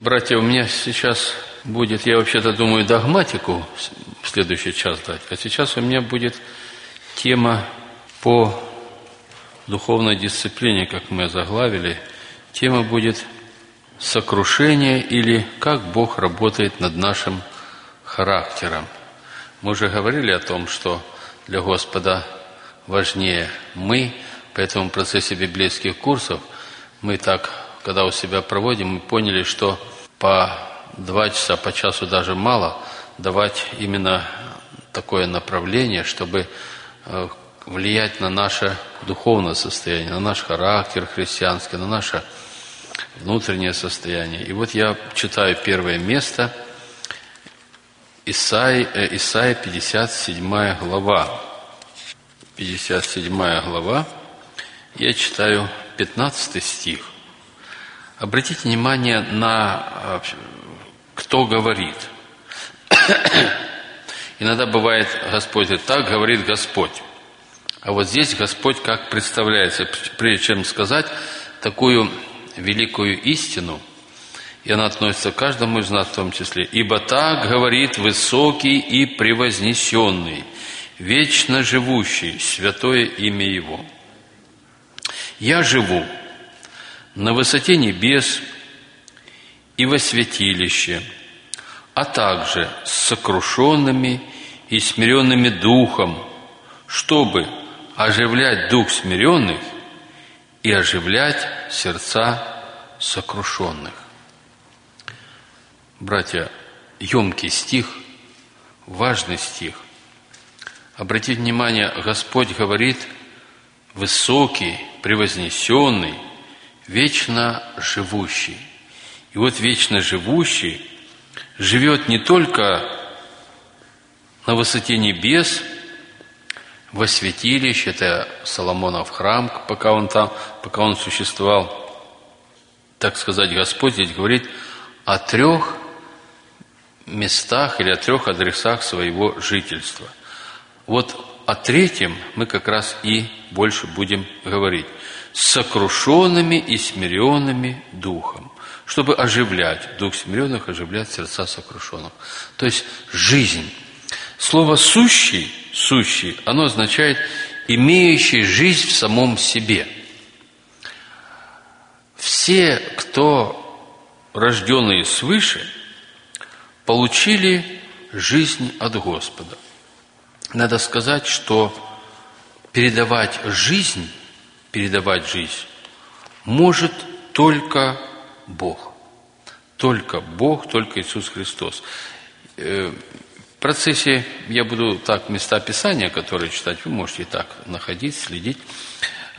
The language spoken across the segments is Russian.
Братья, у меня сейчас будет, я вообще-то думаю, догматику в следующий час дать, а сейчас у меня будет тема по духовной дисциплине, как мы заглавили. Тема будет «Сокрушение» или «Как Бог работает над нашим характером». Мы уже говорили о том, что для Господа важнее мы, поэтому в процессе библейских курсов мы так, когда у себя проводим, мы поняли, что по 2 часа, по часу даже мало давать именно такое направление, чтобы влиять на наше духовное состояние, на наш характер христианский, на наше внутреннее состояние. И вот я читаю первое место, Исаия 57 глава. 57 глава, я читаю 15 стих. Обратите внимание на кто говорит. Иногда бывает, Господь говорит, так говорит Господь. А вот здесь Господь как представляется. Прежде чем сказать такую великую истину, и она относится к каждому из нас в том числе. «Ибо так говорит высокий и превознесенный, вечно живущий, святое имя Его. Я живу на высоте небес и во святилище, а также с сокрушенными и смиренными духом, чтобы оживлять дух смиренных и оживлять сердца сокрушенных». Братья, емкий стих, важный стих. Обратите внимание, Господь говорит, высокий, превознесенный, вечно живущий. И вот вечно живущий живет не только на высоте небес, во святилище, это Соломонов храм, пока он существовал. Так сказать, Господь здесь говорит о 3 местах или о 3 адресах своего жительства. Вот о 3-м мы как раз и больше будем говорить. С сокрушенными и смиренными духом, чтобы оживлять дух смиренных, оживлять сердца сокрушенных. То есть жизнь. Слово «сущий», «сущий», оно означает «имеющий жизнь в самом себе». Все, кто рожденные свыше, получили жизнь от Господа. Надо сказать, что передавать жизнь может только Бог. Только Бог, только Иисус Христос. В процессе, я буду так, места Писания, которые читать, вы можете и так находить, следить.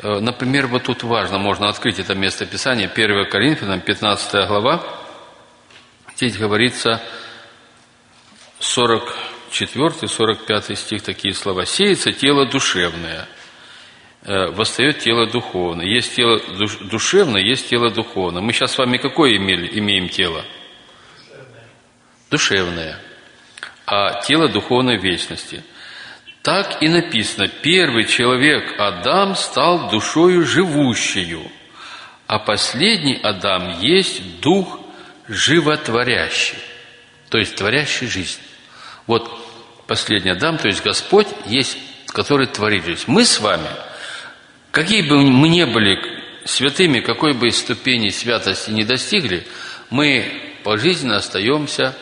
Например, вот тут важно, можно открыть это место Писания, 1 Коринфянам, 15 глава. Здесь говорится 44-45 стих, такие слова. «Сеется тело душевное, восстает тело духовное». Есть тело душевное, есть тело духовное. Мы сейчас с вами какое имеем тело? Душевное. А тело духовной вечности. Так и написано, первый человек Адам стал душою живущую, а последний Адам есть дух животворящий, то есть творящий жизнь. Вот последний Адам, то есть Господь есть, который творит жизнь. Мы с вами, какие бы мы ни были святыми, какой бы ступени святости не достигли, мы пожизненно остаемся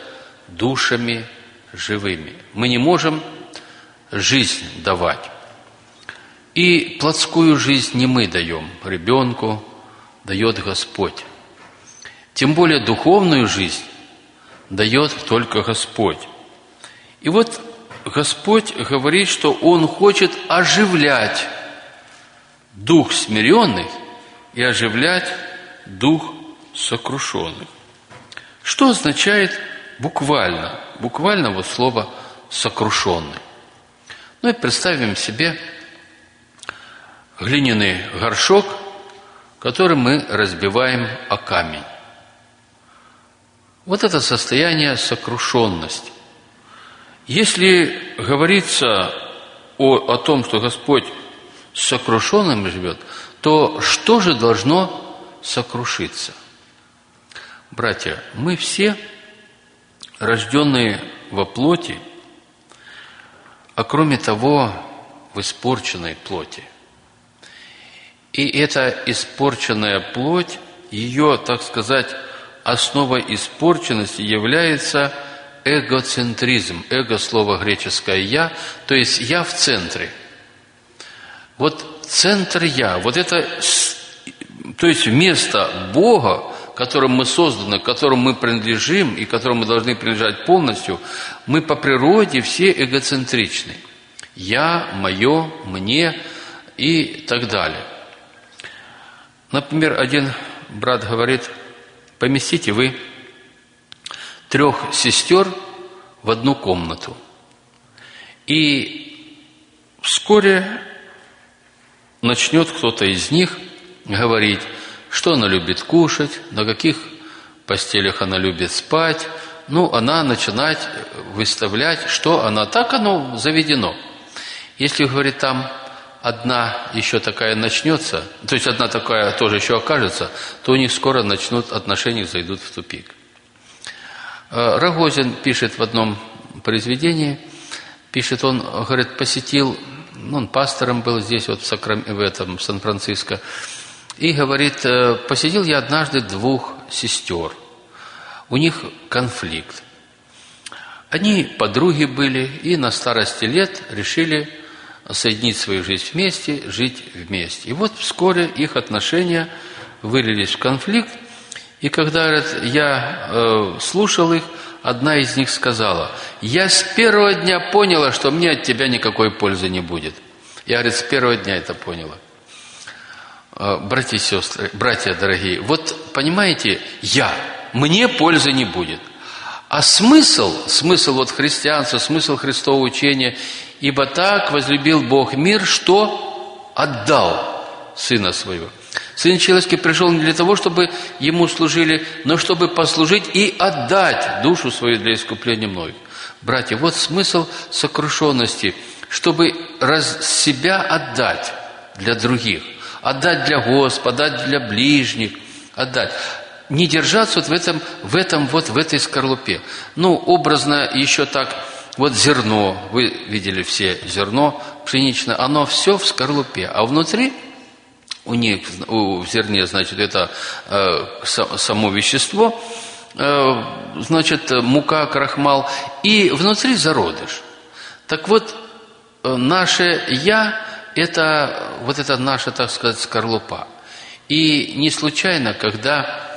душами живыми. Мы не можем жизнь давать. И плотскую жизнь не мы даем, ребенку дает Господь. Тем более духовную жизнь дает только Господь. И вот Господь говорит, что Он хочет оживлять дух смиренных и оживлять дух сокрушенных. Что означает буквально вот слово «сокрушенный». Ну и представим себе глиняный горшок, который мы разбиваем о камень. Вот это состояние сокрушенности. Если говорится о том, что Господь с сокрушенным живет, то что же должно сокрушиться? Братья, мы все, рожденные во плоти, а кроме того, в испорченной плоти. И эта испорченная плоть, ее, так сказать, основой испорченности является эгоцентризм. Эго – слово греческое «я», то есть «я» в центре. Вот центр «я», вот это, то есть вместо Бога, которым мы созданы, которым мы принадлежим и которому мы должны принадлежать полностью, мы по природе все эгоцентричны. «Я», «моё», «мне» и так далее. Например, один брат говорит: поместите вы 3 сестер в одну комнату. И вскоре начнет кто-то из них говорить, что она любит кушать, на каких постелях она любит спать. Ну, она начинает выставлять, что она... Так оно заведено. Если, говорит, там одна еще такая начнется, то есть одна такая тоже еще окажется, то у них скоро начнут отношения, зайдут в тупик. Рогозин пишет в одном произведении, пишет он, говорит, посетил, он пастором был здесь, вот в Сан-Франциско, и говорит, посетил я однажды 2 сестер. У них конфликт. Они подруги были и на старости лет решили соединить свою жизнь вместе, жить вместе. И вот вскоре их отношения вылились в конфликт. И когда, говорят, я слушал их, одна из них сказала: «Я с первого дня поняла, что мне от тебя никакой пользы не будет». Я, говорит, с первого дня это поняла. Братья и сестры, братья дорогие, вот понимаете, я, мне пользы не будет. А смысл вот христианства, смысл Христового учения: «Ибо так возлюбил Бог мир, что отдал Сына Своего». Сын человеческий пришел не для того, чтобы Ему служили, но чтобы послужить и отдать душу свою для искупления многих. Братья, вот смысл сокрушенности, чтобы себя отдать для других, отдать для Господа, отдать для ближних, отдать. Не держаться вот в этой скорлупе. Ну, образно еще так, вот зерно, вы видели все зерно пшеничное, оно все в скорлупе, а внутри в зерне, значит, это само вещество, значит, мука, крахмал, и внутри зародыш. Так вот, наше «я» – это вот эта наша, так сказать, скорлупа. И не случайно, когда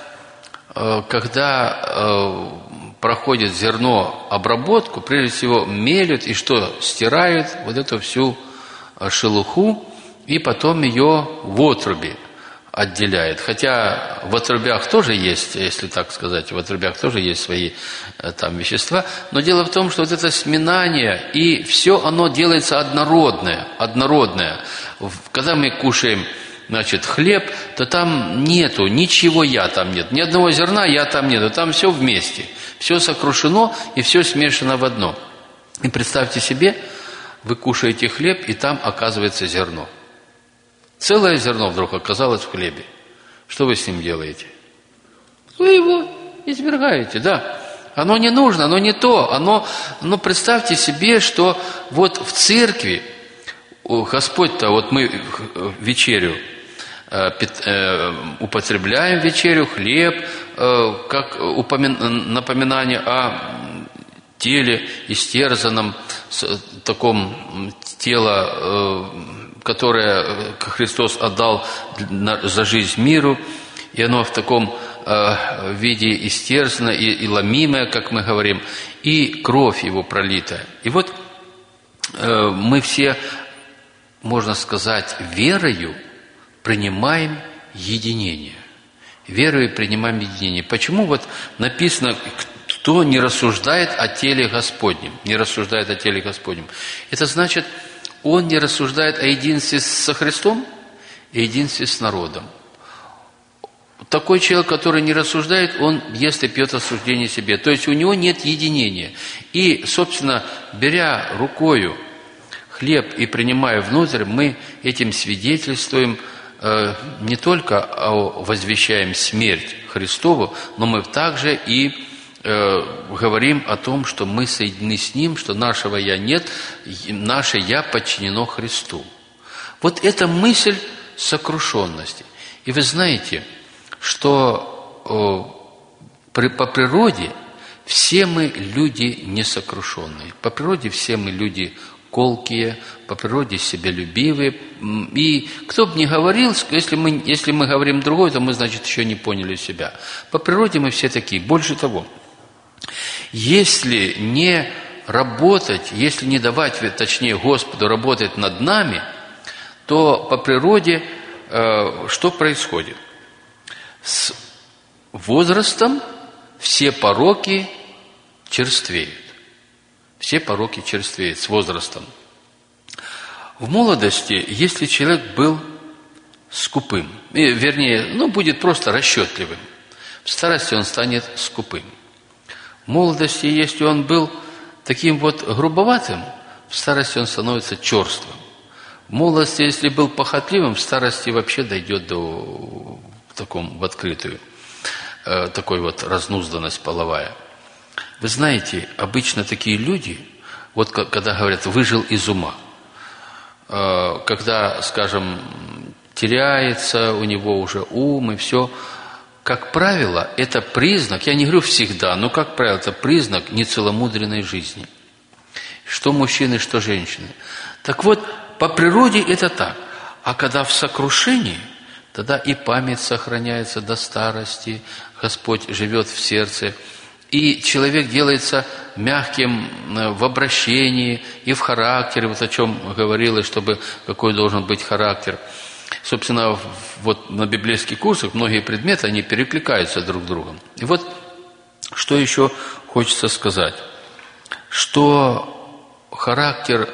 проходит зерно обработку, прежде всего мелют и что? Стирают вот эту всю шелуху, и потом ее в отруби отделяет. Хотя в отрубях тоже есть, если так сказать, в отрубях тоже есть свои там вещества. Но дело в том, что вот это сминание, и все оно делается однородное. Когда мы кушаем, значит, хлеб, то там нету ничего «я», там нет, ни одного зерна «я» там нету, там все вместе. Все сокрушено и все смешано в одно. И представьте себе, вы кушаете хлеб, и там оказывается зерно. Целое зерно вдруг оказалось в хлебе. Что вы с ним делаете? Вы его извергаете, да. Оно не нужно, оно не то. Но представьте себе, что вот в церкви Господь-то, вот мы вечерю употребляем, вечерю, хлеб, как напоминание о теле истерзанном, таком тело, которое Христос отдал за жизнь миру, и оно в таком виде истерзано и ломимое, как мы говорим, и кровь его пролитая. И вот мы все, можно сказать, верою принимаем единение. Верою принимаем единение. Почему вот написано: кто не рассуждает о теле Господнем, не рассуждает о теле Господнем? Это значит, он не рассуждает о единстве со Христом и единстве с народом. Такой человек, который не рассуждает, он ест и пьет осуждение себе. То есть у него нет единения. И, собственно, беря рукою хлеб и принимая внутрь, мы этим свидетельствуем не только возвещаем смерть Христову, но мы также и говорим о том, что мы соединены с Ним, что нашего «я» нет, наше «я» подчинено Христу. Вот эта мысль сокрушенности. И вы знаете, что по природе все мы люди несокрушенные. По природе все мы люди колкие, по природе себялюбивые. И кто бы ни говорил, если мы говорим другое, то мы, значит, еще не поняли себя. По природе мы все такие. Больше того, если не работать, если не давать, точнее, Господу работать над нами, то по природе что происходит? С возрастом все пороки черствеют. Все пороки черствеют с возрастом. В молодости, если человек был скупым, будет просто расчетливым, в старости он станет скупым. В молодости, если он был таким вот грубоватым, в старости он становится черствым. В молодости, если был похотливым, в старости вообще дойдет до в открытую, такой вот разнузданность половая. Вы знаете, обычно такие люди, вот когда говорят «выжил из ума», когда, скажем, теряется у него уже ум и все, как правило, это признак, я не говорю всегда, но как правило, это признак нецеломудренной жизни. Что мужчины, что женщины. Так вот, по природе это так. А когда в сокрушении, тогда и память сохраняется до старости, Господь живет в сердце, и человек делается мягким в обращении и в характере, вот о чем говорилось, чтобы какой должен быть характер. Собственно, вот на библейских курсах многие предметы, они перекликаются друг с другом. И вот что еще хочется сказать, что характер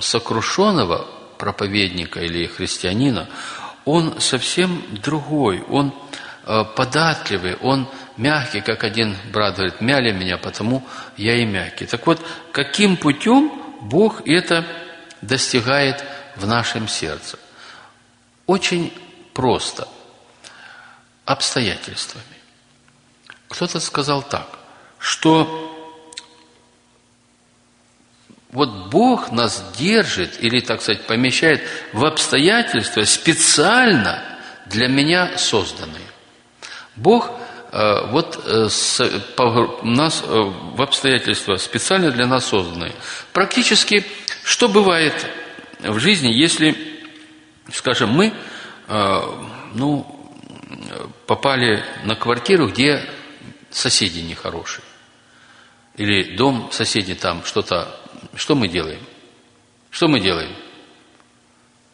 сокрушенного проповедника или христианина, он совсем другой, он податливый, он мягкий, как один брат говорит, мяли меня, потому я и мягкий. Так вот, каким путем Бог это достигает в нашем сердце? Очень просто. Обстоятельствами. Кто-то сказал так, что вот Бог нас держит, или, так сказать, помещает в обстоятельства, специально для меня созданные. Бог нас в обстоятельства специально для нас созданные. Практически, что бывает в жизни, если, скажем, мы попали на квартиру, где соседи нехорошие, или дом соседи там что-то. Что мы делаем? Что мы делаем?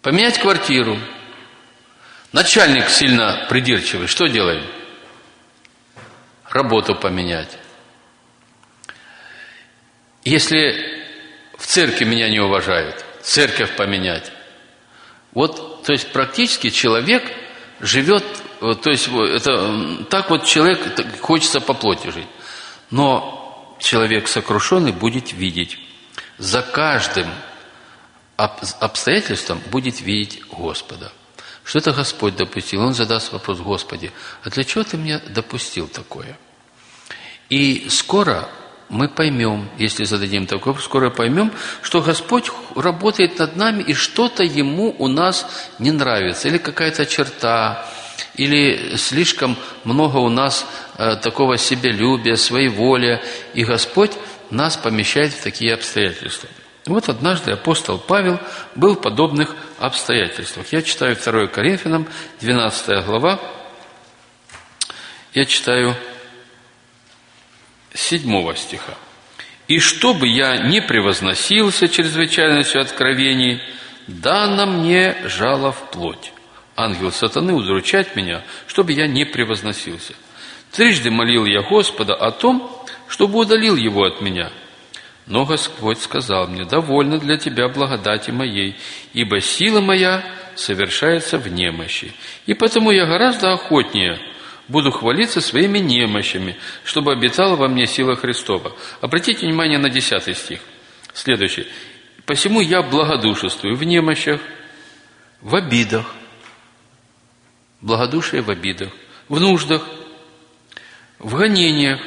Поменять квартиру. Начальник сильно придирчивый. Что делаем? Работу поменять. Если в церкви меня не уважают, церковь поменять. Вот, то есть практически человек живет, то есть это, так вот человек хочется по плоти жить. Но человек сокрушенный будет видеть. За каждым обстоятельством будет видеть Господа. Что это Господь допустил? Он задаст вопрос: Господи, а для чего ты меня допустил такое? И скоро мы поймем, если зададим такой вопрос, скоро поймем, что Господь работает над нами, и что-то Ему у нас не нравится. Или какая-то черта, или слишком много у нас такого себялюбия, своеволия, и Господь нас помещает в такие обстоятельства. Вот однажды апостол Павел был в подобных обстоятельствах. Я читаю 2 Коринфянам, 12 глава, я читаю 7 стиха. «И чтобы я не превозносился чрезвычайностью откровений, дано мне жало в плоть. Ангел сатаны удручать меня, чтобы я не превозносился. Трижды молил я Господа о том, чтобы удалил его от меня. Но Господь сказал мне: довольно для тебя благодати моей, ибо сила моя совершается в немощи. И потому я гораздо охотнее буду хвалиться своими немощами, чтобы обитала во мне сила Христова». Обратите внимание на 10 стих. Следующий. «Посему я благодушествую в немощах, в обидах». Благодушие в обидах. в нуждах, в гонениях,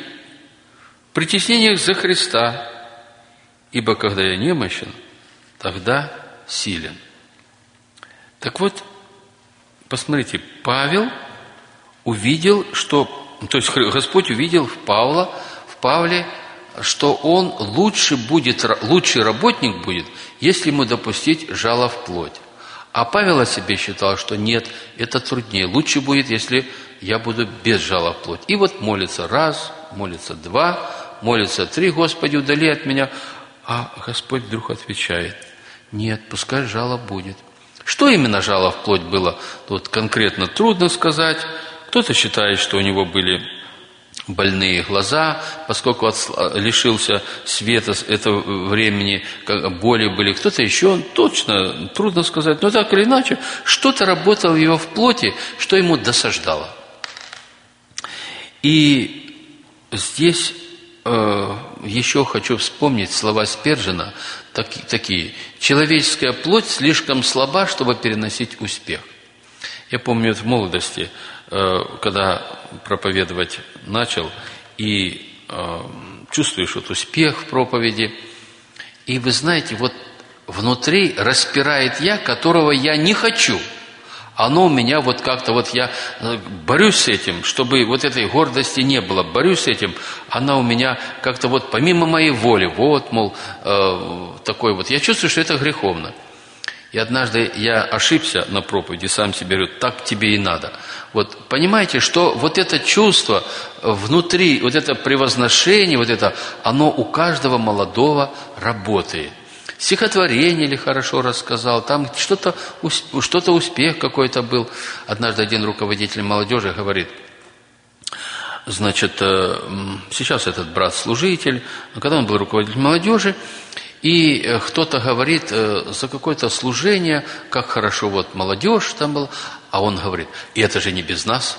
в притеснениях за Христа, ибо когда я немощен, тогда силен». Так вот, посмотрите, Павел увидел, что... То есть Господь увидел в Павле, что он лучший работник будет, если ему допустить жало в плоть. А Павел о себе считал, что нет, это труднее. Лучше будет, если я буду без жала в плоть. И вот молится раз, молится два, молится три: «Господи, удали от меня». А Господь вдруг отвечает: «Нет, пускай жало будет». Что именно жало в плоть было, тут конкретно трудно сказать. Кто-то считает, что у него были больные глаза, поскольку лишился света с этого времени, боли были. Кто-то еще, точно, трудно сказать, но так или иначе, что-то работало его в плоти, что ему досаждало. И здесь еще хочу вспомнить слова Спержина, такие: «Человеческая плоть слишком слаба, чтобы переносить успех». Я помню, в молодости, когда проповедовать начал, и чувствуешь вот успех в проповеди, и вы знаете, вот внутри распирает «я», которого я не хочу. Оно у меня вот как-то, вот я борюсь с этим, чтобы вот этой гордости не было, борюсь с этим, она у меня как-то вот помимо моей воли, вот, мол, такой вот. Я чувствую, что это греховно. И однажды я ошибся на проповеди, сам себе говорю: так тебе и надо. Вот понимаете, что вот это чувство внутри, вот это превозношение, вот это, оно у каждого молодого работает. Стихотворение ли хорошо рассказал, там что-то успех какой-то был. Однажды один руководитель молодежи говорит: значит, сейчас этот брат-служитель, когда он был руководителем молодежи, и кто-то говорит за какое-то служение, как хорошо вот молодежь там была, а он говорит: и это же не без нас.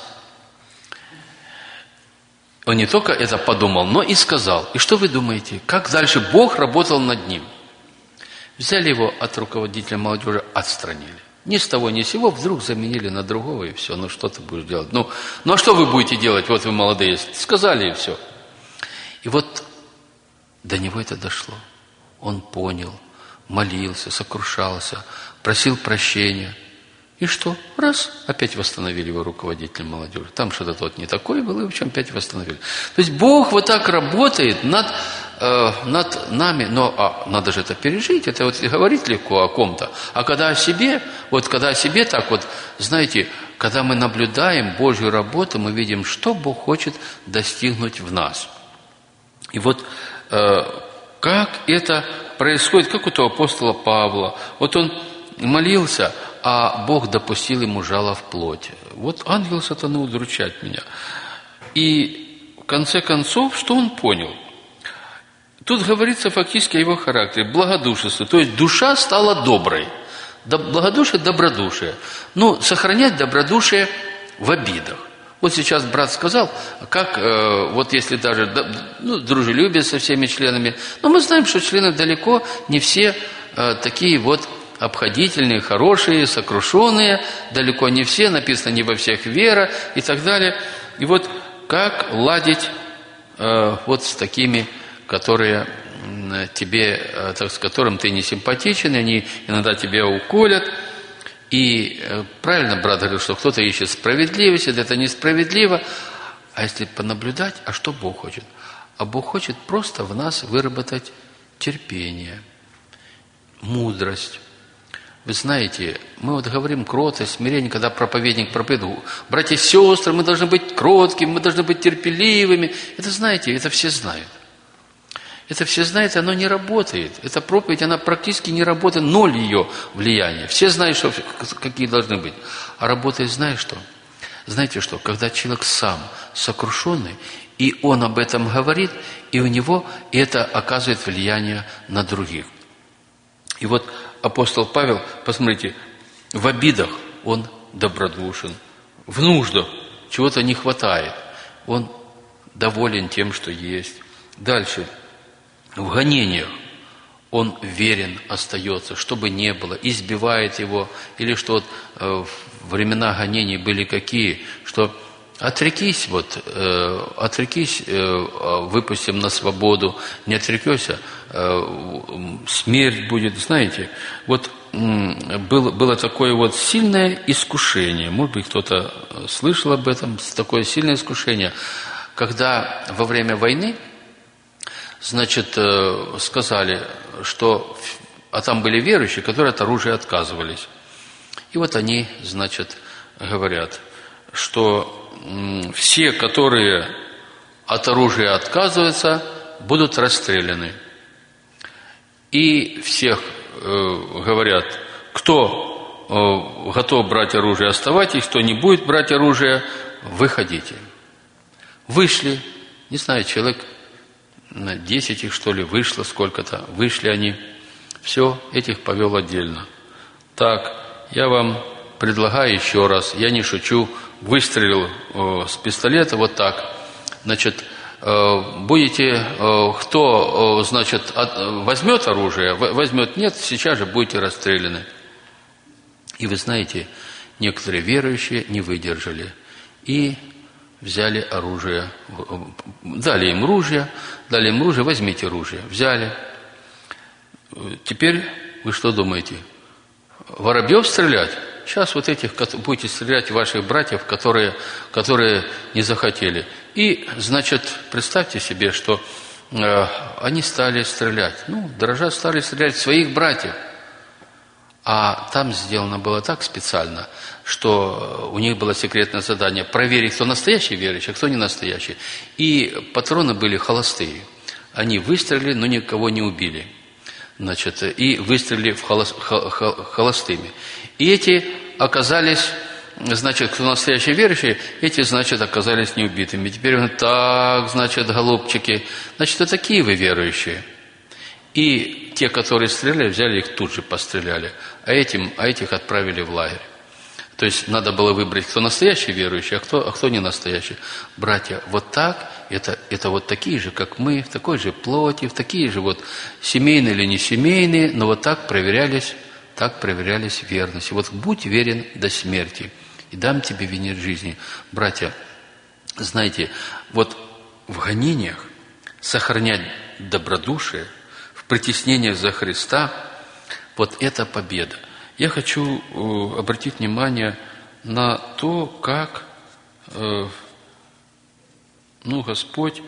Он не только это подумал, но и сказал. И что вы думаете, как дальше Бог работал над ним? Взяли его от руководителя молодежи, отстранили. Ни с того, ни с сего, вдруг заменили на другого, и все. Ну что ты будешь делать? Ну а что вы будете делать, вот вы молодые? Сказали, и все. И вот до него это дошло. Он понял, молился, сокрушался, просил прощения. И что? Раз, опять восстановили его руководителя молодежи. Там что-то тот не такой был, и в чем опять восстановили. То есть Бог вот так работает над нами. Но надо же это пережить, это вот говорить легко о ком-то. А когда о себе, вот когда о себе так вот, знаете, когда мы наблюдаем Божью работу, мы видим, что Бог хочет достигнуть в нас. И вот... Как это происходит, как у того апостола Павла. Вот он молился, а Бог допустил ему жало в плоти. Вот ангел сатаны удручает меня. И в конце концов, что он понял? Тут говорится фактически о его характере. Благодушество, то есть душа стала доброй. Благодушие, добродушие. Но сохранять добродушие в обидах. Вот сейчас брат сказал, как вот если даже дружелюбие со всеми членами, но мы знаем, что члены далеко не все такие вот обходительные, хорошие, сокрушенные, далеко не все, написано, не во всех вера и так далее. И вот как ладить вот с такими, которые тебе, с которым ты не симпатичен, они иногда тебя уколят. И правильно брат говорил, что кто-то ищет справедливость, это несправедливо. А если понаблюдать, а что Бог хочет? А Бог хочет просто в нас выработать терпение, мудрость. Вы знаете, мы вот говорим кротость, смирение, когда проповедник проповедует: братья и сестры, мы должны быть кроткими, мы должны быть терпеливыми. Это, знаете, это все знают. Это все знают, оно не работает. Эта проповедь, она практически не работает, ноль ее влияния. Все знают, что, какие должны быть. А работает, знаешь что? Знаете что? Когда человек сам сокрушенный, и он об этом говорит, и у него это оказывает влияние на других. И вот апостол Павел, посмотрите, в обидах он добродушен, в нуждах чего-то не хватает, он доволен тем, что есть. Дальше. В гонениях он верен остается, что бы ни было, избивает его. Или что вот времена гонений были какие, что Отрекись, выпустим на свободу, не отрекешься, смерть будет, знаете. Было такое сильное искушение, может быть, кто-то слышал об этом, такое сильное искушение, когда во время войны, сказали, что, а там были верующие, которые от оружия отказывались. И они, говорят, что все, которые от оружия отказываются, будут расстреляны. И всех говорят, кто готов брать оружие, оставайтесь, кто не будет брать оружие, выходите. Вышли, не знаю, человек 10 их, вышло сколько-то. Вышли они, все, этих повел отдельно. Так, я вам предлагаю еще раз, я не шучу, выстрелил с пистолета будете, кто, возьмет оружие, возьмет, нет, сейчас же будете расстреляны. И вы знаете, некоторые верующие не выдержали и взяли оружие, дали им ружье, возьмите ружье, взяли. Теперь вы что думаете, воробьев стрелять? Сейчас этих будете стрелять, ваших братьев, которые не захотели. И, представьте себе, что они стали стрелять. Дрожа стали стрелять в своих братьев. А там сделано было так специально, что у них было секретное задание проверить, кто настоящий верующий, а кто не настоящий. И патроны были холостые. Они выстрелили, но никого не убили. И выстрелили холостыми. И эти оказались, кто настоящий верующий, эти, оказались неубитыми. Теперь он так, голубчики, это такие вы верующие. И те, которые стреляли, взяли их тут же постреляли, а этих отправили в лагерь. То есть надо было выбрать, кто настоящий верующий, а кто не настоящий. Братья, это такие же, как мы, в такой же плоти, в такие же семейные или не семейные, но так проверялись верность. Будь верен до смерти, и дам тебе венец жизни. Братья, знаете, в гонениях сохранять добродушие, в притеснениях за Христа, это победа. Я хочу обратить внимание на то, как Господь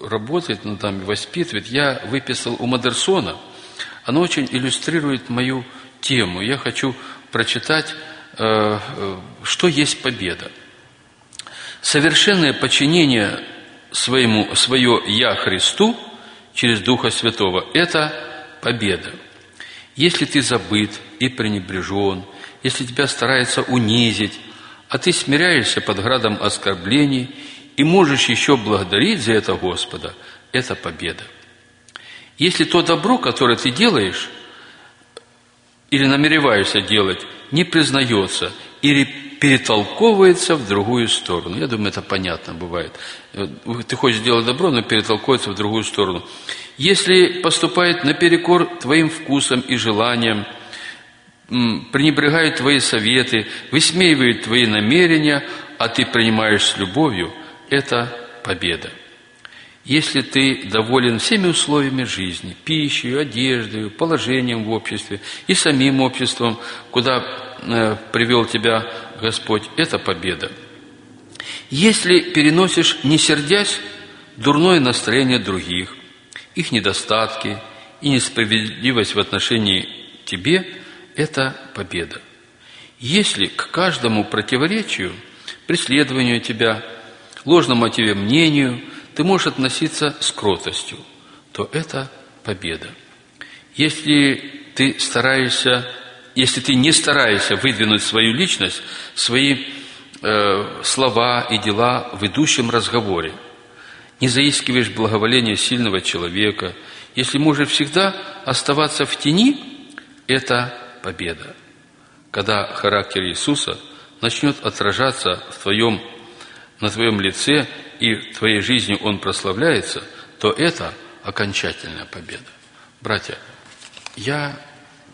работает над нами, воспитывает. Я выписал у Мадерсона. Оно очень иллюстрирует мою тему. Я хочу прочитать, что есть победа. Совершенное подчинение свое «Я» Христу через Духа Святого – это победа. Если ты забыт и пренебрежен, если тебя стараются унизить, а ты смиряешься под градом оскорблений и можешь еще благодарить за это Господа, это победа. Если то добро, которое ты делаешь или намереваешься делать, не признается или перетолковывается в другую сторону. Я думаю, это понятно бывает. Ты хочешь делать добро, но перетолковывается в другую сторону. Если поступает наперекор твоим вкусам и желаниям, пренебрегает твои советы, высмеивает твои намерения, а ты принимаешь с любовью, это победа. Если ты доволен всеми условиями жизни, пищей, одеждой, положением в обществе и самим обществом, куда привел тебя Господь, это победа. Если переносишь, не сердясь, дурное настроение других, их недостатки и несправедливость в отношении тебе, это победа. Если к каждому противоречию, преследованию тебя, ложному о тебе мнению, ты можешь относиться с кротостью, то это победа. Если ты не стараешься выдвинуть свою личность, свои слова и дела в идущем разговоре, не заискиваешь благоволения сильного человека, если можешь всегда оставаться в тени, это победа. Когда характер Иисуса начнет отражаться на твоем лице, и в твоей жизни он прославляется, то это окончательная победа. Братья, я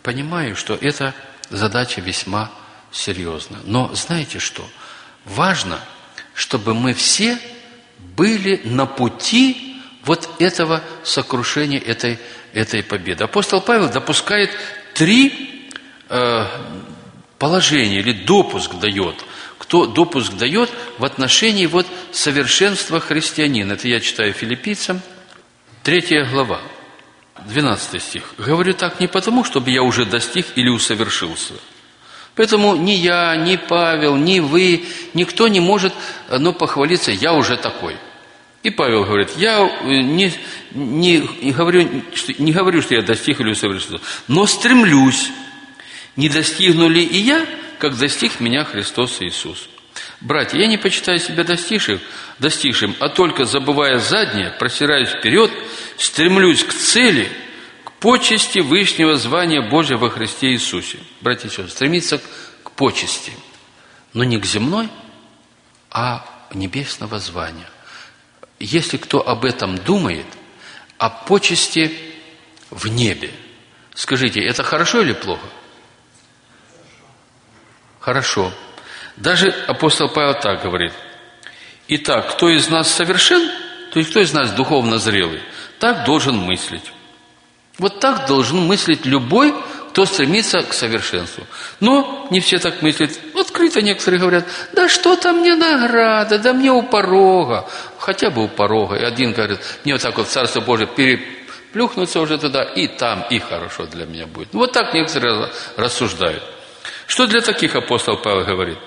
понимаю, что эта задача весьма серьезна. Но знаете что? Важно, чтобы мы все были на пути вот этого сокрушения, этой победы. Апостол Павел допускает три положения, или допуск дает. Кто допуск дает в отношении вот совершенства христианина? Это я читаю Филиппийцам, 3 глава, 12 стих. «Говорю так не потому, чтобы я уже достиг или усовершился». Поэтому ни я, ни Павел, ни вы, никто не может похвалиться, я уже такой. И Павел говорит, я не говорю, что я достиг или усовершился, но стремлюсь, не достигну ли и я, как достиг меня Христос Иисус. Братья, я не почитаю себя достигшим, а только, забывая заднее, просираюсь вперед, стремлюсь к цели, почести Вышнего звания Божия во Христе Иисусе. Братья и сестры, стремиться к почести, но не к земной, а небесного звания. Если кто об этом думает, о почести в небе, скажите, это хорошо или плохо? Хорошо. Даже апостол Павел так говорит. Итак, кто из нас совершен, то есть кто из нас духовно зрелый, так должен мыслить. Вот так должен мыслить любой, кто стремится к совершенству. Но не все так мыслят. Открыто некоторые говорят, да что там мне награда, да мне у порога. Хотя бы у порога. И один говорит, мне вот так вот в Царство Божие переплюхнуться уже туда, и там, и хорошо для меня будет. Вот так некоторые рассуждают. Что для таких апостол Павел говорит?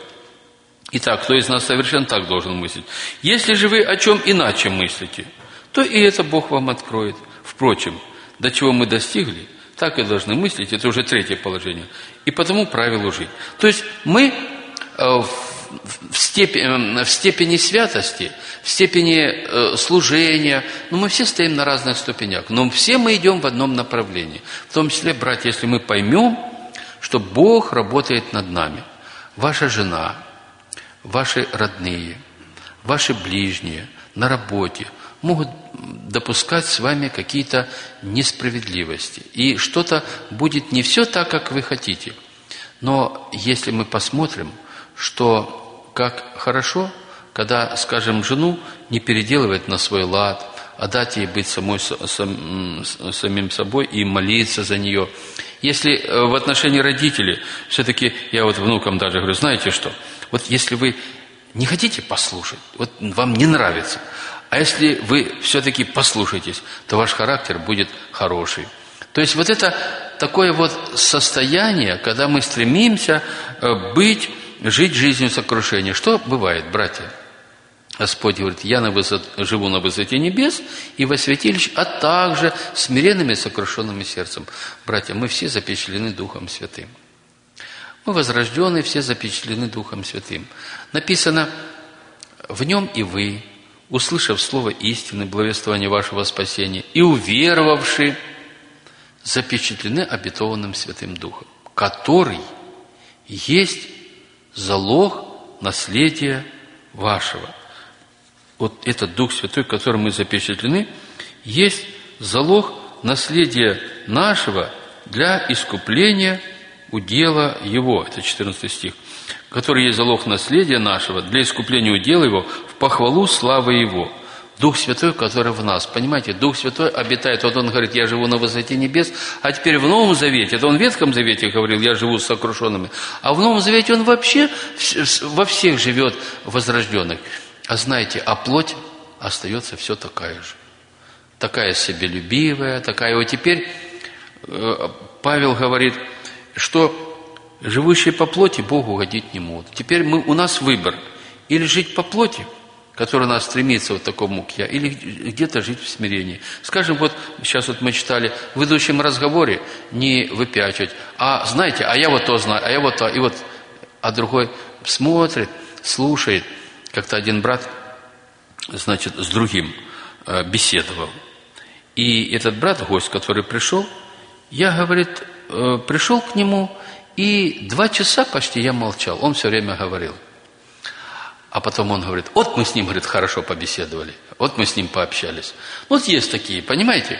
Итак, кто из нас совершен, так должен мыслить. Если же вы о чем иначе мыслите, то и это Бог вам откроет. Впрочем, до чего мы достигли, так и должны мыслить. Это уже третье положение. И потому правилу жить. То есть мы в степени святости, в степени служения, мы все стоим на разных ступенях, но все мы идем в одном направлении. В том числе, братья, если мы поймем, что Бог работает над нами. Ваша жена, ваши родные, ваши ближние, на работе могут допускать с вами какие-то несправедливости. И что-то будет не все так, как вы хотите. Но если мы посмотрим, что как хорошо, когда, скажем, жену не переделывать на свой лад, а дать ей быть самим собой и молиться за нее. Если в отношении родителей, все-таки, я внукам даже говорю, знаете что, если вы не хотите послушать, вам не нравится, а если вы все-таки послушаетесь, то ваш характер будет хороший. То есть это такое состояние, когда мы стремимся жить жизнью сокрушения. Что бывает, братья? Господь говорит, я живу на высоте небес и во святилище, а также смиренным и сокрушенным сердцем. Братья, мы все запечатлены Духом Святым. Мы возрожденные, все запечатлены Духом Святым. Написано, в нем и вы, услышав слово истины, благовествование вашего спасения, и уверовавши, запечатлены обетованным Святым Духом, который есть залог наследия вашего. Этот Дух Святой, которым мы запечатлены, есть залог наследия нашего для искупления удела его. Это 14 стих. Который есть залог наследия нашего для искупления удела его в похвалу славы его. Дух Святой, который в нас. Понимаете, Дух Святой обитает. Он говорит, я живу на высоте небес, а теперь в Новом Завете, это он в Ветхом Завете говорил, я живу с сокрушенными, а в Новом Завете он вообще во всех живет возрожденных. А знаете, а плоть остается все такая же. Такая себелюбивая, такая. Теперь Павел говорит, что живущие по плоти Богу угодить не могут. Теперь у нас выбор. Или жить по плоти, которая нас стремится к такому, как я, или где-то жить в смирении. Скажем, сейчас мы читали, в идущем разговоре не выпячивать. А знаете, а я то знаю, а я то. А другой смотрит, слушает. Как-то один брат, с другим беседовал. И этот брат, гость, который пришел, пришел к нему. И 2 часа почти я молчал, он все время говорил. А потом он говорит, мы с ним, хорошо побеседовали, мы с ним пообщались. Есть такие, понимаете?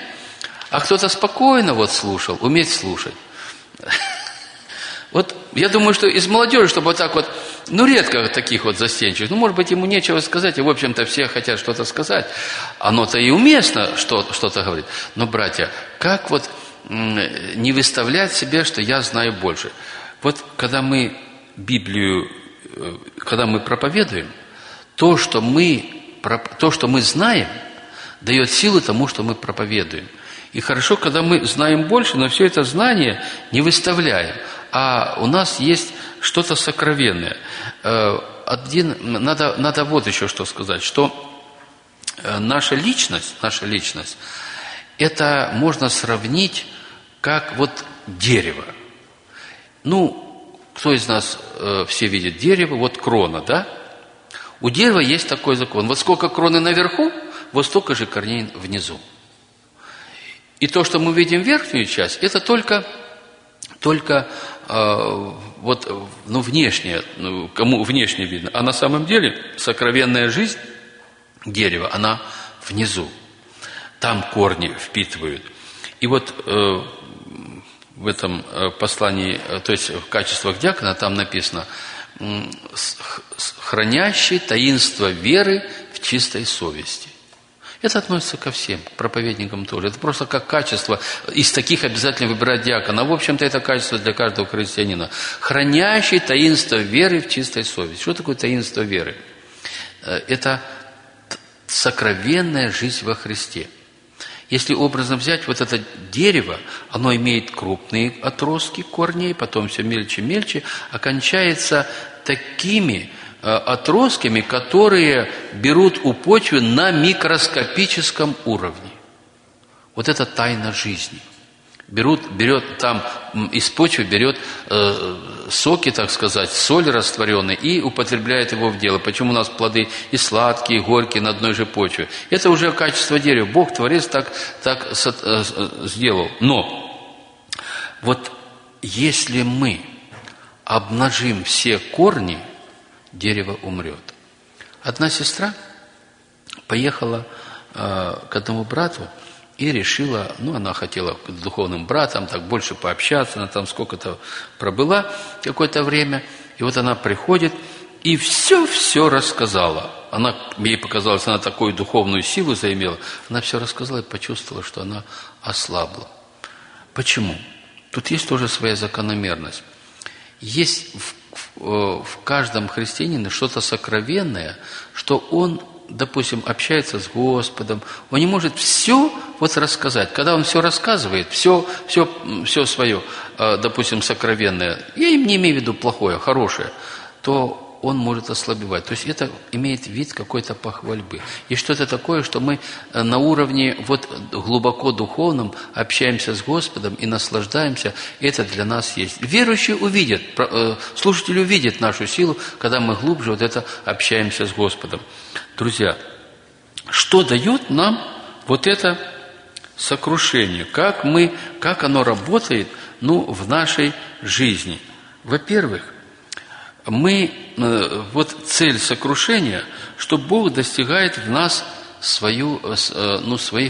А кто-то спокойно слушал, умеет слушать. Я думаю, что из молодежи, чтобы Ну, редко таких вот застенчивых. Ну, может быть, ему нечего сказать, и, в общем-то, все хотят что-то сказать. Оно-то и уместно что-то говорит. Но, братья, как вот не выставлять себе, что я знаю больше? Вот когда мы Библию, когда мы проповедуем, то, что мы знаем, дает силы тому, что мы проповедуем. И хорошо, когда мы знаем больше, но все это знание не выставляем. А у нас есть что-то сокровенное. Надо вот еще что сказать, что наша личность, это можно сравнить как вот дерево. Ну, кто из нас все видит дерево? Вот крона, да? У дерева есть такой закон. Вот сколько кроны наверху, вот столько же корней внизу. И то, что мы видим верхнюю часть, это только внешнее, кому внешне видно. А на самом деле сокровенная жизнь дерева, она внизу. Там корни впитывают. И вот в этом послании, то есть в качествах диакона, там написано: хранящий таинство веры в чистой совести. Это относится ко всем, к проповедникам тоже. Это просто как качество. Из таких обязательно выбирать диакона. В общем-то, это качество для каждого христианина. Хранящий таинство веры в чистой совести. Что такое таинство веры? Это сокровенная жизнь во Христе. Если образно взять вот это дерево, оно имеет крупные отростки корней, потом все мельче-мельче, окончается такими отростками, которые берут у почвы на микроскопическом уровне. Вот это тайна жизни. Берет там, из почвы берет соки, так сказать, соль растворенный и употребляет его в дело. Почему у нас плоды и сладкие, и горькие на одной же почве? Это уже качество дерева. Бог, Творец, так сделал. Но вот если мы обнажим все корни, дерево умрет. Одна сестра поехала к одному брату и решила, она хотела к духовным братам так больше пообщаться, она там сколько-то пробыла какое-то время, и вот она приходит и все рассказала. Ей показалось, она такую духовную силу заимела, она все рассказала и почувствовала, что она ослабла. Почему? Тут есть тоже своя закономерность. Есть в каждом христианине что-то сокровенное, что он, допустим, общается с Господом, он не может все вот рассказать. Когда он все рассказывает, все свое, допустим, сокровенное, я им не имею в виду плохое, хорошее, то он может ослабевать. То есть это имеет вид какой-то похвальбы. И что-то такое, что мы на уровне вот глубоко духовном общаемся с Господом и наслаждаемся, это для нас есть. Верующий увидит, слушатель увидит нашу силу, когда мы глубже вот это общаемся с Господом. Друзья, что дает нам вот это сокрушение? Как оно работает, в нашей жизни? Во-первых, вот цель сокрушения, что Бог достигает в нас своих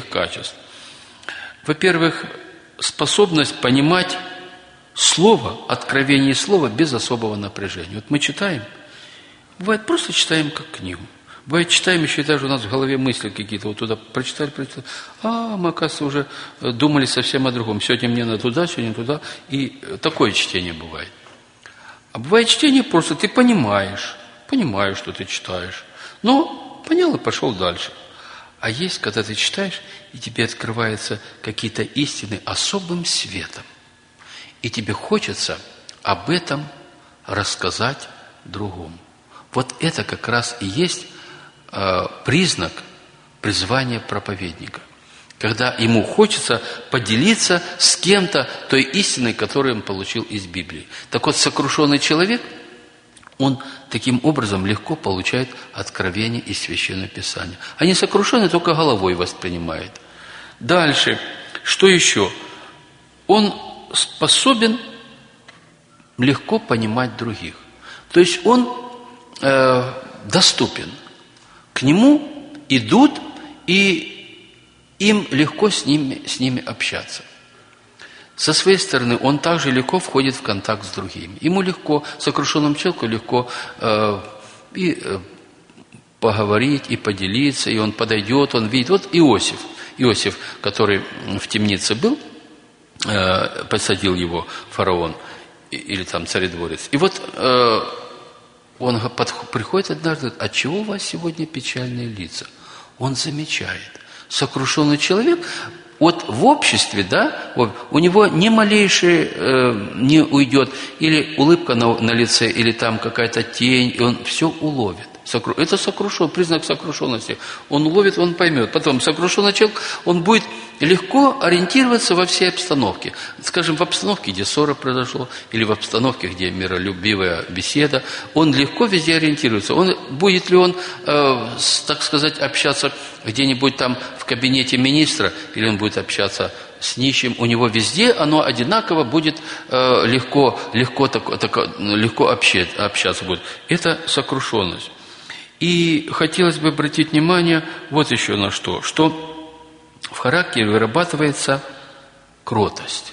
качеств. Во-первых, способность понимать слово, откровение слова без особого напряжения. Вот мы читаем, бывает, просто читаем как книгу. Бывает, читаем еще, и даже у нас в голове мысли какие-то, вот туда прочитали, мы, оказывается, уже думали совсем о другом. Сегодня мне надо туда, сегодня туда. И такое чтение бывает. А бывает чтение просто ты понимаешь, что ты читаешь. Но понял и пошел дальше. А есть, когда ты читаешь, и тебе открываются какие-то истины особым светом. И тебе хочется об этом рассказать другому. Вот это как раз и есть признак призвания проповедника. Когда ему хочется поделиться с кем-то той истиной, которую он получил из Библии. Так вот, сокрушенный человек, он таким образом легко получает откровение из Священного Писания. А несокрушенный только головой воспринимает. Дальше, что еще? Он способен легко понимать других. То есть он доступен. К нему идут и им легко с ними общаться. Со своей стороны, он также легко входит в контакт с другими. Ему легко, сокрушенному человеку легко поговорить, и поделиться, и он подойдет, он видит. Вот Иосиф, который в темнице был, посадил его фараон, или там царедворец. И вот он приходит однажды, говорит: «От чего у вас сегодня печальные лица?» Он замечает. Сокрушенный человек... Вот в обществе, да, у него ни малейшее не уйдет, или улыбка на лице, или там какая-то тень, и он все уловит. Это признак сокрушенности. Он уловит, он поймет. Потом сокрушенный человек, он будет легко ориентироваться во всей обстановке. Скажем, в обстановке, где ссора произошла, или в обстановке, где миролюбивая беседа, он легко везде ориентируется. Будет ли он, так сказать, общаться где-нибудь там в кабинете министра, или он будет общаться с нищим, у него везде оно одинаково будет легко общаться будет. Это сокрушенность. И хотелось бы обратить внимание вот еще на что, в характере вырабатывается кротость.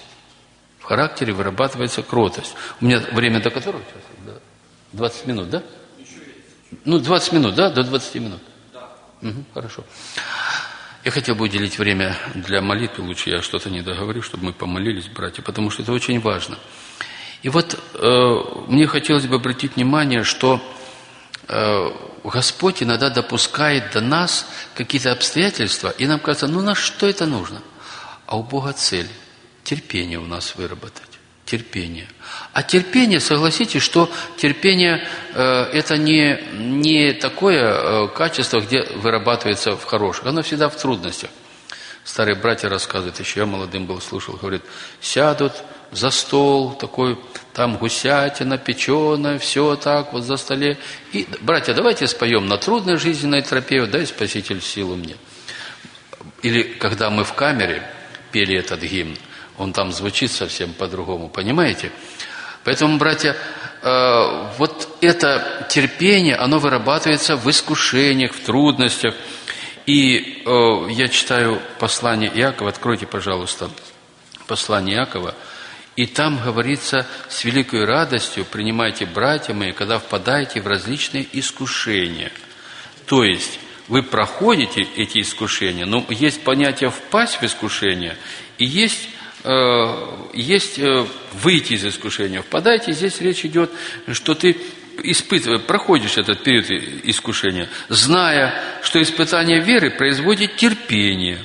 В характере вырабатывается кротость. У меня время до которого сейчас? 20 минут, да? Еще есть. Ну, 20 минут, да? До 20 минут? Да. Угу, хорошо. Я хотел бы уделить время для молитвы, лучше я что-то не договорю, чтобы мы помолились, братья, потому что это очень важно. И вот мне хотелось бы обратить внимание, что... Господь иногда допускает до нас какие-то обстоятельства, и нам кажется, ну на что это нужно? А у Бога цель – терпение у нас выработать. Терпение. А терпение, согласитесь, что терпение это не такое качество, где вырабатывается в хороших, оно всегда в трудностях. Старые братья рассказывают, еще я молодым был, слушал, говорит, сядут за стол, такой, там гусятина, печеная, все так вот за столе. И, братья, давайте споем на трудной жизненной тропе, дай Спаситель силу мне. Или когда мы в камере пели этот гимн, он там звучит совсем по-другому, понимаете? Поэтому, братья, вот это терпение, оно вырабатывается в искушениях, в трудностях. И я читаю послание Иакова, откройте, пожалуйста, послание Иакова, и там говорится: «С великой радостью принимайте, братья мои, когда впадаете в различные искушения». То есть вы проходите эти искушения, но есть понятие «впасть в искушение» и есть «выйти из искушения». «Впадайте», здесь речь идет, что ты... проходишь этот период искушения, зная, что испытание веры производит терпение.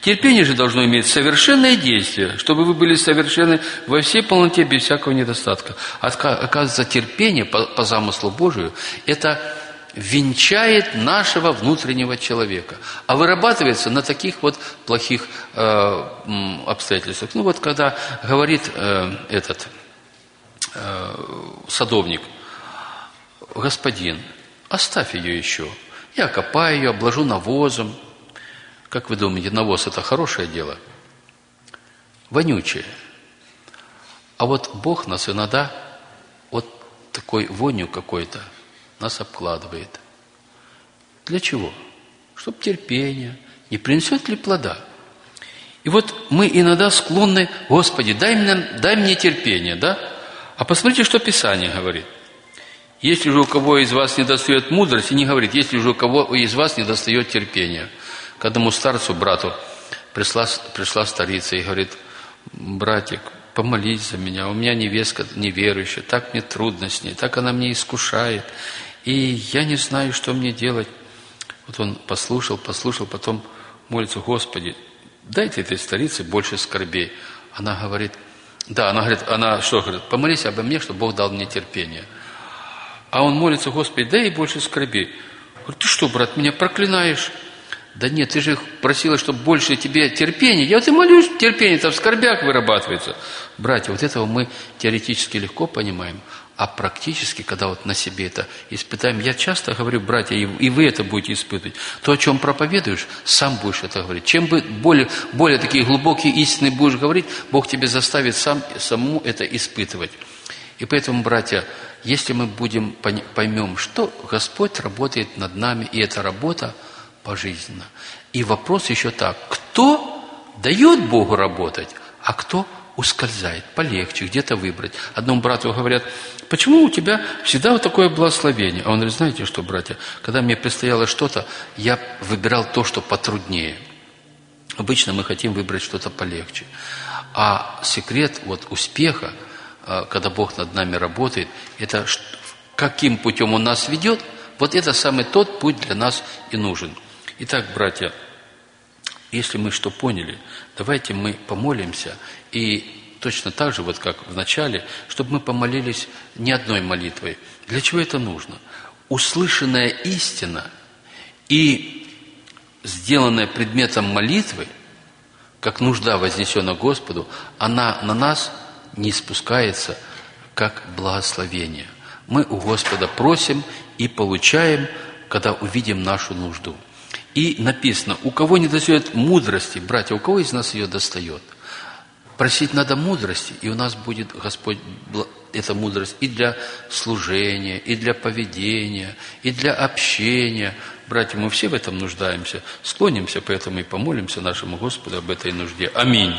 Терпение же должно иметь совершенное действие, чтобы вы были совершенны во всей полноте, без всякого недостатка. Оказывается, терпение, по замыслу Божию, это венчает нашего внутреннего человека, а вырабатывается на таких вот плохих обстоятельствах. Ну вот, когда говорит этот садовник: «Господин, оставь ее еще. Я окопаю ее, обложу навозом». Как вы думаете, навоз – это хорошее дело? Вонючее. А вот Бог нас иногда вот такой вонью какой-то нас обкладывает. Для чего? Чтоб терпение. Не принесет ли плода? И вот мы иногда склонны: «Господи, дай мне терпение», да? А посмотрите, что Писание говорит. «Если же у кого из вас недостает мудрости», не говорит, «если же у кого из вас недостает терпения». К одному старцу, брату, пришла старица и говорит: «Братик, помолись за меня, у меня невестка неверующая, так мне трудно с ней, так она меня искушает, и я не знаю, что мне делать». Вот он послушал, потом молится: «Господи, дайте этой старице больше скорбей». Она говорит, «Помолись обо мне, чтобы Бог дал мне терпение». А он молится: «Господи, дай ей больше скорби». Говорит: «Ты что, брат, меня проклинаешь?» «Да нет, ты же просила, чтобы больше тебе терпения». «Я вот и молюсь, терпение-то в скорбях вырабатывается». Братья, вот этого мы теоретически легко понимаем, а практически, когда вот на себе это испытаем, я часто говорю, братья, и вы это будете испытывать, то, о чем проповедуешь, сам будешь это говорить. Чем более такие глубокие истины будешь говорить, Бог тебе заставит самому это испытывать. И поэтому, братья, если мы поймем, что Господь работает над нами, и эта работа пожизненна. И вопрос еще так: кто дает Богу работать, а кто ускользает, полегче, где-то выбрать. Одному брату говорят, почему у тебя всегда вот такое благословение? А он говорит, знаете что, братья, когда мне предстояло что-то, я выбирал то, что потруднее. Обычно мы хотим выбрать что-то полегче. А секрет вот успеха, когда Бог над нами работает, это каким путем Он нас ведет, вот это самый тот путь для нас и нужен. Итак, братья, если мы что поняли, давайте мы помолимся, и точно так же, вот как в начале, чтобы мы помолились не одной молитвой. Для чего это нужно? Услышанная истина и сделанная предметом молитвы, как нужда вознесена Господу, она на нас не спускается, как благословение. Мы у Господа просим и получаем, когда увидим нашу нужду. И написано, у кого не достает мудрости, братья, у кого из нас ее достает? Просить надо мудрости, и у нас будет Господь эта мудрость и для служения, и для поведения, и для общения. Братья, мы все в этом нуждаемся, склонимся, поэтому и помолимся нашему Господу об этой нужде. Аминь.